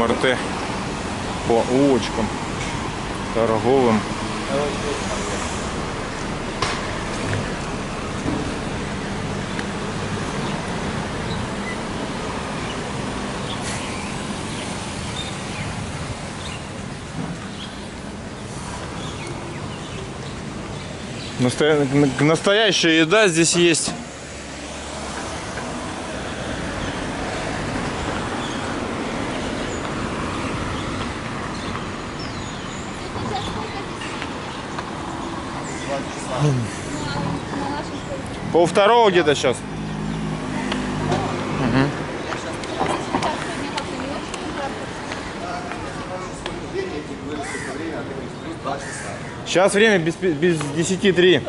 МРТ по улочкам торговым. Настоящая еда здесь есть. Полвторого где-то сейчас. Сейчас время без 10:03.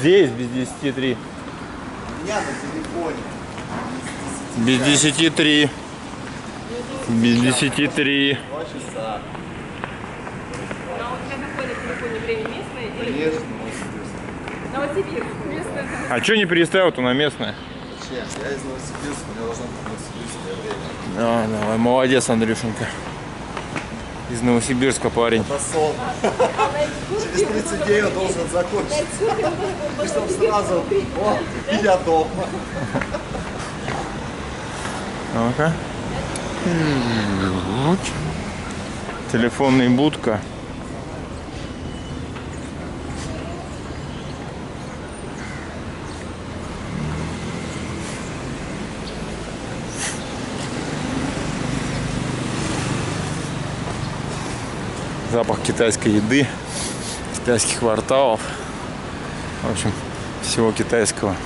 Здесь без 10:03. Без 10:03. Без 10:03. А что не переставил-то на местное? Я из Новосибирска, у меня должно быть новосибирское время. Ну, давай, молодец, Андрюшенька. Из Новосибирска парень. Через 30 дней он должен закончить. И чтоб сразу, о, и я дома. Ага. Телефонная будка. Запах китайской еды, китайских кварталов, в общем, всего китайского.